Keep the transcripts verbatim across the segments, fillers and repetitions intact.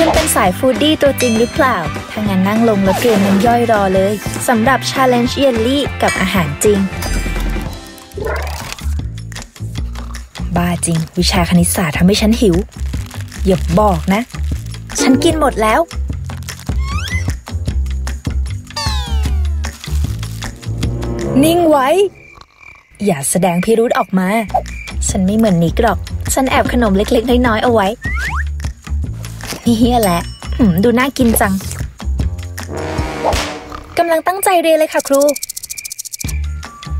คุณเป็นสายฟู้ดดี้ตัวจริงหรือเปล่าถ้างั้นนั่งลงแล้วเกมมันย่อยรอเลยสำหรับ Challenge เยลลี่กับอาหารจริงบ้าจริงวิชาคณิตศาสตร์ทำให้ฉันหิวอย่าบอกนะฉันกินหมดแล้วนิ่งไว้อย่าแสดงพิรุธออกมาฉันไม่เหมือนนิกหรอกฉันแอบขนมเล็กๆน้อยๆเอาไว้นี่เฮียแหละดูน่ากินจังกำลังตั้งใจเรียนเลยค่ะครู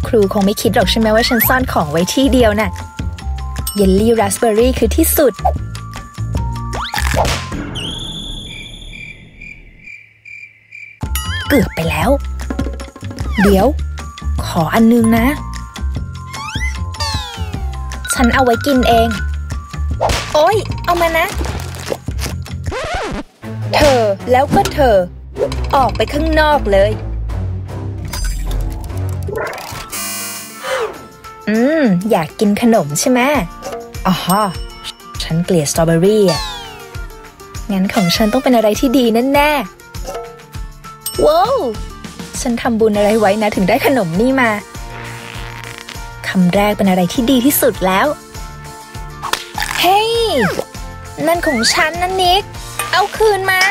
ครูคงไม่คิดหรอกใช่ไหมว่าฉันซ่อนของไว้ที่เดียวน่ะเยลลี่ราสเบอร์รี่คือที่สุดเกือบไปแล้วเดี๋ยวขออันนึงนะฉันเอาไว้กินเองโอ๊ยเอามานะเธอแล้วก็เธอออกไปข้างนอกเลยอืมอยากกินขนมใช่ไหมอ๋อฉันเกลียดสตรอเบอรี่อ่ะงั้นของฉันต้องเป็นอะไรที่ดีแน่ๆว้าวฉันทำบุญอะไรไว้นะถึงได้ขนมนี่มาคำแรกเป็นอะไรที่ดีที่สุดแล้วเฮ้ย hey! นั่นของฉันนั่นนิกเอาคืนมา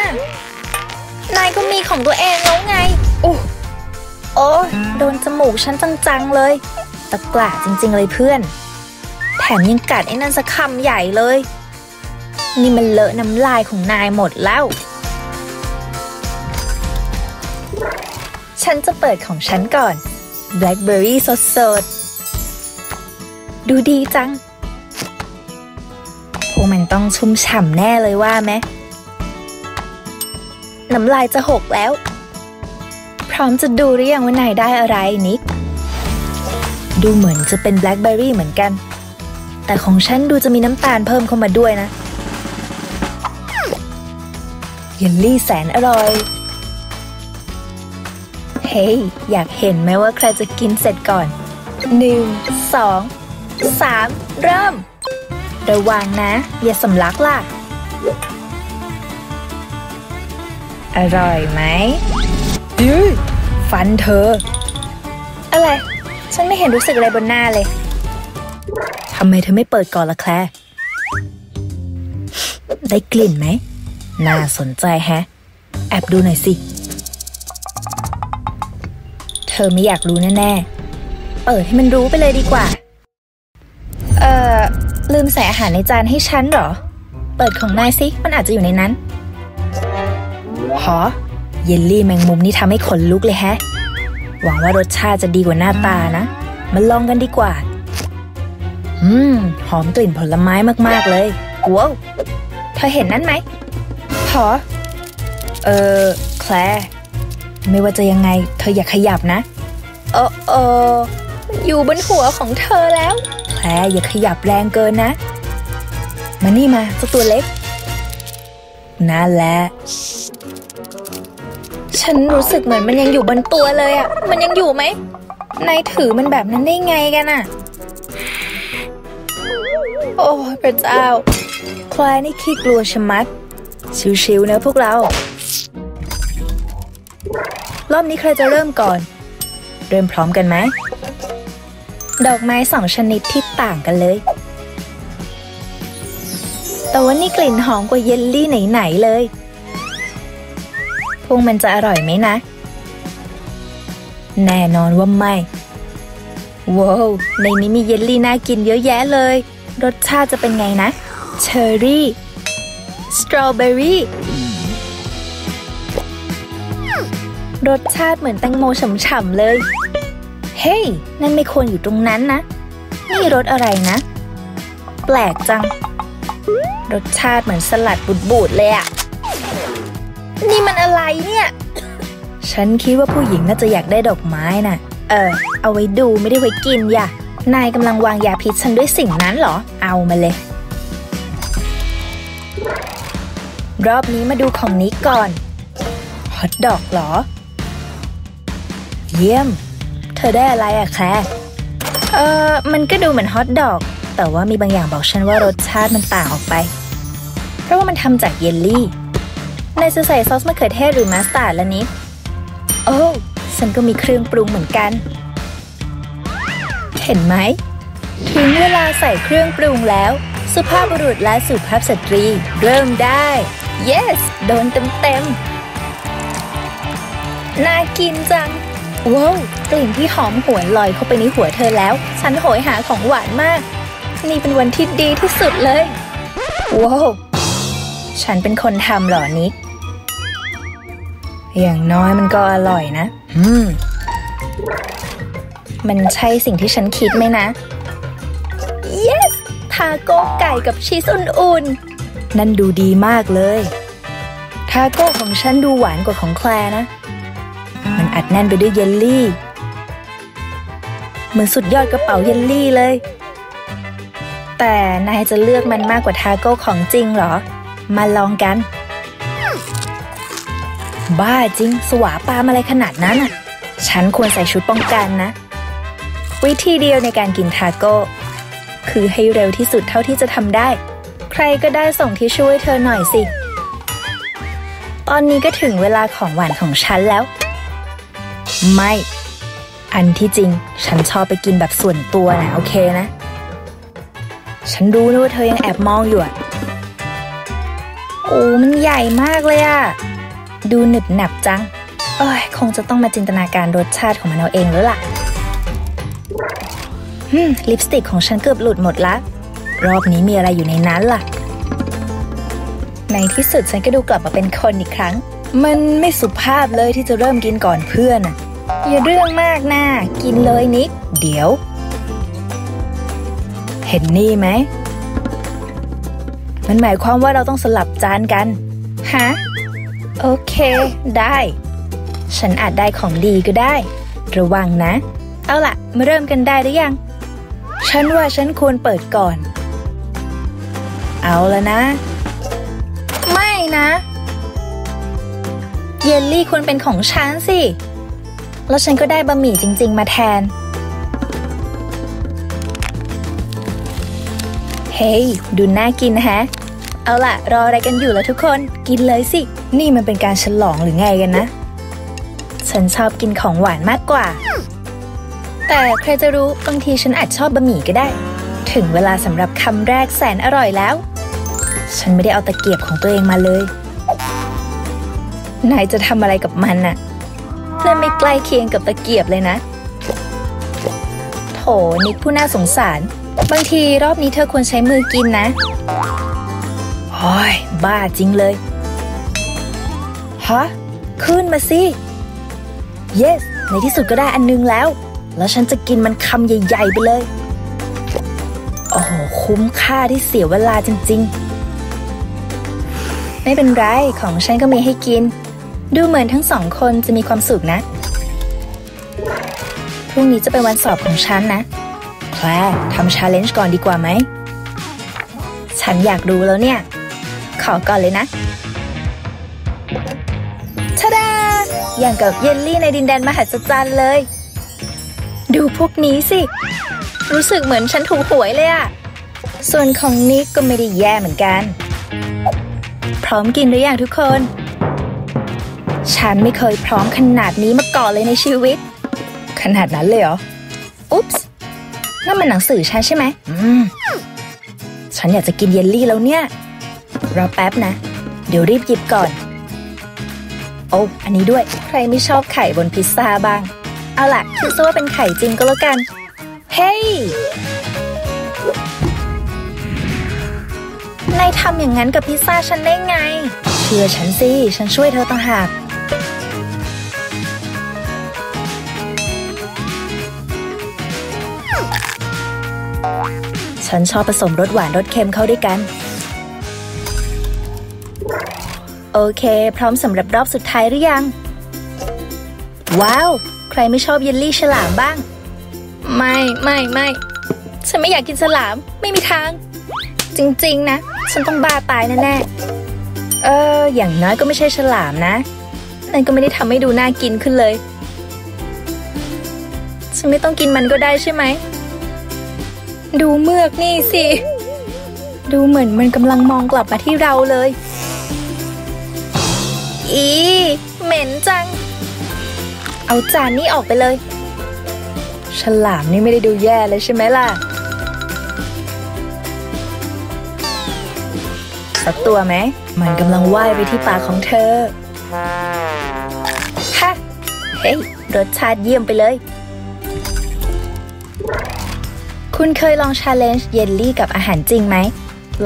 นายก็มีของตัวเองแล้วไงโอ้โอ้โดนจมูกฉันจังๆเลยตะกร้าจริงๆเลยเพื่อนแถมยังกัดไอ้นั่นสักคำใหญ่เลยนี่มันเลอะน้ำลายของนายหมดแล้วฉันจะเปิดของฉันก่อนแบล็คเบอร์รี่สดๆดูดีจังพวกมันต้องชุ่มฉ่ำแน่เลยว่าไหมน้ำลายจะหกแล้วพร้อมจะดูหรือยังว่านายได้อะไรนิกดูเหมือนจะเป็นแบล็คเบอร์รี่เหมือนกันแต่ของฉันดูจะมีน้ำตาลเพิ่มเข้ามาด้วยนะเยลลี่แสนอร่อยเฮ้ย อยากเห็นไหมว่าใครจะกินเสร็จก่อนหนึ่งสองสามเริ่มระวังนะอย่าสำลักล่ะอร่อยไหมฟันเธออะไรฉันไม่เห็นรู้สึกอะไรบนหน้าเลยทำไมเธอไม่เปิดก่อนล่ะแคลร์ได้กลิ่นไหมน่าสนใจแฮะแอบดูหน่อยสิเธอไม่อยากรู้แน่ๆเปิดให้มันรู้ไปเลยดีกว่าเอ่อลืมใส่อาหารในจานให้ฉันเหรอเปิดของนายสิมันอาจจะอยู่ในนั้นหอเยลลี่แมงมุมนี่ทำให้ขนลุกเลยแฮะหวังว่ารสชาติจะดีกว่าหน้าตานะมาลองกันดีกว่าอืมหอมกลิ่นผลไม้มากๆเลยว้าวเธอเห็นนั่นไหมหอเออแคลร์ไม่ว่าจะยังไงเธออย่าขยับนะโอ้โอ้อยู่บนหัวของเธอแล้วแคลร์อย่าขยับแรงเกินนะมานี่มาเจ้าตัวเล็กนั่นแหละฉันรู้สึกเหมือนมันยังอยู่บนตัวเลยอ่ะมันยังอยู่ไหมนายถือมันแบบนั้นได้ไงกันอ่ะโอ้พระเจ้าแคลร์นี่ขี้กลัวชะมัดชิวๆนะพวกเรารอบนี้ใครจะเริ่มก่อนเริ่มพร้อมกันไหมดอกไม้สองชนิดที่ต่างกันเลยแต่ว่านี่กลิ่นหอมกว่าเยลลี่ไหนๆเลยพวกมันจะอร่อยไหมนะแน่นอนว่าไม่ว้าวในนี้มีเยลลี่น่ากินเยอะแยะเลยรสชาติจะเป็นไงนะเชอร์รี่สตรอเบอรี่รสชาติเหมือนแตงโมฉ่ำๆเลยเฮ้ย hey, นั่นไม่ควรอยู่ตรงนั้นนะนี่รสอะไรนะแปลกจังรสชาติเหมือนสลัดบูดๆเลยอะนี่มันอะไรเนี่ยฉันคิดว่าผู้หญิงน่าจะอยากได้ดอกไม้น่ะเออเอาไว้ดูไม่ได้ไว้กินอย่านายกำลังวางยาพิษฉันด้วยสิ่งนั้นเหรอเอามาเลยรอบนี้มาดูของนี้ก่อนฮอตดอกเหรอเยี่ยมเธอได้อะไรอะแคลร์เออมันก็ดูเหมือนฮอตดอกแต่ว่ามีบางอย่างบอกฉันว่ารสชาติมันต่างออกไปเพราะว่ามันทำจากเยลลี่ นายจะใส่ซอสมะเขือเทศหรือมัสตาร์ดล่ะนิดโอ้ฉันก็มีเครื่องปรุงเหมือนกันเห็นไหมถึงเวลาใส่เครื่องปรุงแล้วสุภาพบุรุษและสุภาพสตรีเริ่มได้ yes โดนเต็มๆน่ากินจังว้าวกลิ่นที่หอมหวนลอยเข้าไปในหัวเธอแล้วฉันโหยหาของหวานมากนี่เป็นวันที่ดีที่สุดเลยว้าวฉันเป็นคนทำหรอนิกอย่างน้อยมันก็อร่อยนะอืมมันใช่สิ่งที่ฉันคิดไหมนะ yes ทาโก้ไก่กับชีสอุ่นๆนั่นดูดีมากเลยทาโก้ของฉันดูหวานกว่าของแคลร์นะมันอัดแน่นไปด้วยเยลลี่เหมือนสุดยอดกระเป๋าเยลลี่เลยแต่นายจะเลือกมันมากกว่าทาโก้ของจริงเหรอมาลองกันบ้าจริงสวาปามอะไรขนาดนั้นอ่ะฉันควรใส่ชุดป้องกันนะวิธีเดียวในการกินทาโก้คือให้เร็วที่สุดเท่าที่จะทำได้ใครก็ได้ส่งที่ช่วยเธอหน่อยสิตอนนี้ก็ถึงเวลาของหวานของฉันแล้วไม่อันที่จริงฉันชอบไปกินแบบส่วนตัวนะโอเคนะฉันรู้นะว่าเธอยังแอบมองอยู่โอ้มันใหญ่มากเลยอะดูหนึบหนับจังเอ้ยคงจะต้องมาจินตนาการรสชาติของมันเอาเองแล้วล่ะฮึลิปสติกของฉันเกือบหลุดหมดละรอบนี้มีอะไรอยู่ในนั้นล่ะในที่สุดฉันก็ดูกลับมาเป็นคนอีกครั้งมันไม่สุภาพเลยที่จะเริ่มกินก่อนเพื่อนอย่าเรื่องมากนะกินเลยนิกเดี๋ยวเห็นนี่ไหมมันหมายความว่าเราต้องสลับจานกันฮะโอเคได้ฉันอาจได้ของดีก็ได้ระวังนะเอาล่ะมาเริ่มกันได้หรือยังฉันว่าฉันควรเปิดก่อนเอาละนะไม่นะเยลลี่ควรเป็นของฉันสิแล้วฉันก็ได้บะหมี่จริงๆมาแทนเฮ้ยดูน่ากินฮะเอาล่ะรออะไรกันอยู่ล่ะทุกคนกินเลยสินี่มันเป็นการฉลองหรือไงกันนะฉันชอบกินของหวานมากกว่าแต่ใครจะรู้บางทีฉันอาจชอบบะหมี่ก็ได้ถึงเวลาสำหรับคำแรกแสนอร่อยแล้วฉันไม่ได้เอาตะเกียบของตัวเองมาเลยนายจะทำอะไรกับมันน่ะนั่นไม่ใกล้เคียงกับตะเกียบเลยนะโถนิกผู้น่าสงสารบางทีรอบนี้เธอควรใช้มือกินนะโอ้ยบ้าจริงเลยฮะขึ้นมาสิเยสในที่สุดก็ได้อันนึงแล้วแล้วฉันจะกินมันคำใหญ่ๆไปเลยโอ้โหคุ้มค่าที่เสียเวลาจริงๆไม่เป็นไรของฉันก็มีให้กินดูเหมือนทั้งสองคนจะมีความสุขนะพรุ่งนี้จะเป็นวันสอบของฉันนะแคลร์ทำ challenge ก่อนดีกว่าไหมฉันอยากดูแล้วเนี่ยขอก่อนเลยนะทะดาอย่างกับเยลลี่ในดินแดนมหัศจรรย์เลยดูพวกนี้สิรู้สึกเหมือนฉันถูกหวยเลยอะส่วนของนิกก็ไม่ได้แย่เหมือนกันพร้อมกินหรือยังทุกคนฉันไม่เคยพร้อมขนาดนี้มาก่อนเลยในชีวิตขนาดนั้นเลยเหรออุ๊ปส์นั่นมันหนังสือฉันใช่ไหมอืมฉันอยากจะกินเยลลี่แล้วเนี่ยรอแป๊บนะเดี๋ยวรีบหยิบก่อนโอ้อันนี้ด้วยใครไม่ชอบไข่บนพิซซ่าบ้างเอาล่ะคิดซะว่าเป็นไข่จริงก็แล้วกันเฮ้ย นายทำอย่างนั้นกับพิซซ่าฉันได้ไงเชื่อฉันสิฉันช่วยเธอต่างหากฉันชอบผสมรสหวานรสเค็มเข้าด้วยกันโอเคพร้อมสำหรับรอบสุดท้ายหรือยังว้าวใครไม่ชอบเยลลี่ฉลามบ้างไม่ไม่ไม่ฉันไม่อยากกินฉลามไม่มีทางจริงๆนะฉันต้องบ้าตายแน่ๆเอออย่างน้อยก็ไม่ใช่ฉลามนะนั่นก็ไม่ได้ทำให้ดูน่ากินขึ้นเลยฉันไม่ต้องกินมันก็ได้ใช่ไหมดูเมือกนี่สิดูเหมือนมันกำลังมองกลับมาที่เราเลย ม็นจังเอาจานนี้ออกไปเลยฉลามนี่ไม่ได้ดูแย่เลยใช่ไหมล่ะสักตัวไหมมันกำลังว่ายไปที่ปากของเธอฮะเฮ้ยรสชาติเยี่ยมไปเลยคุณเคยลอง challenge เยลลี่กับอาหารจริงไหม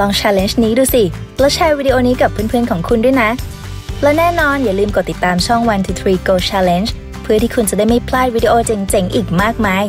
ลอง challenge นี้ดูสิแล้วแชร์วิดีโอนี้กับเพื่อนๆของคุณด้วยนะและแน่นอนอย่าลืมกดติดตามช่อง หนึ่ง สอง สาม จี โอ! CHALLENGE เพื่อที่คุณจะได้ไม่พลาดวิดีโอเจ๋งๆอีกมากมาย